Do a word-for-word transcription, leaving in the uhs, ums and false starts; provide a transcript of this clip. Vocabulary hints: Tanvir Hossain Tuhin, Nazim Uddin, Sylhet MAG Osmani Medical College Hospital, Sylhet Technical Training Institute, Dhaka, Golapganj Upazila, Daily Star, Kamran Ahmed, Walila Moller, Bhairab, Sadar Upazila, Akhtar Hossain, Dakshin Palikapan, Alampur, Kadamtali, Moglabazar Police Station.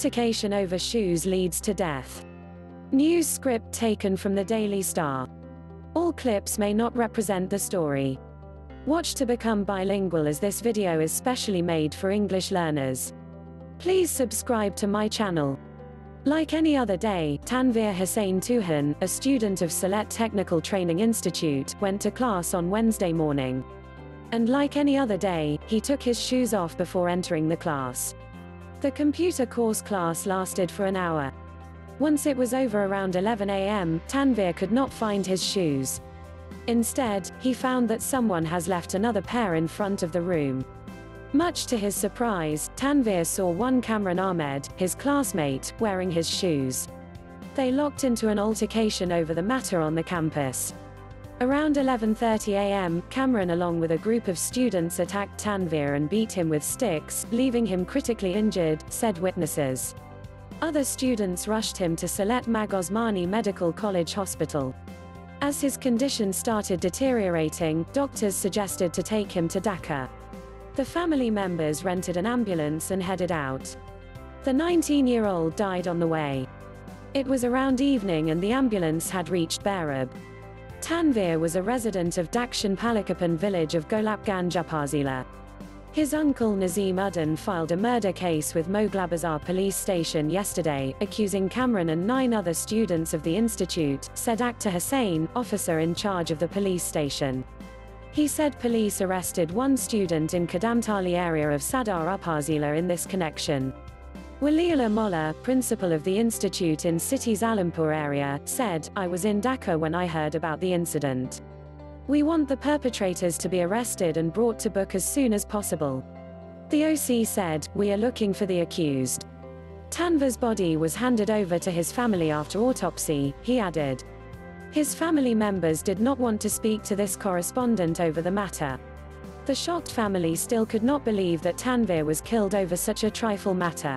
altercation over shoes leads to death. News script taken from the Daily Star. All clips may not represent the story. Watch to become bilingual, as this video is specially made for English learners. Please subscribe to my channel. Like any other day, Tanvir Hossain Tuhin, a student of Sylhet Technical Training Institute, went to class on Wednesday morning. And like any other day, he took his shoes off before entering the class. The computer course class lasted for an hour. Once it was over around eleven A M, Tanvir could not find his shoes. Instead, he found that someone has left another pair in front of the room. Much to his surprise, Tanvir saw one Kamran Ahmed, his classmate, wearing his shoes. They locked into an altercation over the matter on the campus. Around eleven thirty A M, Kamran, along with a group of students, attacked Tanvir and beat him with sticks, leaving him critically injured, said witnesses. Other students rushed him to Sylhet M A G Osmani Medical College Hospital. As his condition started deteriorating, doctors suggested to take him to Dhaka. The family members rented an ambulance and headed out. The nineteen-year-old died on the way. It was around evening and the ambulance had reached Bhairab. Tanvir was a resident of Dakshin Palikapan village of Golapganj Upazila. His uncle Nazim Uddin filed a murder case with Moglabazar Police Station yesterday, accusing Kamran and nine other students of the institute, said Akhtar Hossain, officer in charge of the police station. He said police arrested one student in Kadamtali area of Sadar Upazila in this connection. Walila Moller, principal of the institute in city's Alampur area, said, "I was in Dhaka when I heard about the incident. We want the perpetrators to be arrested and brought to book as soon as possible." The O C said, "We are looking for the accused." Tanvir's body was handed over to his family after autopsy, he added. His family members did not want to speak to this correspondent over the matter. The shocked family still could not believe that Tanvir was killed over such a trifle matter.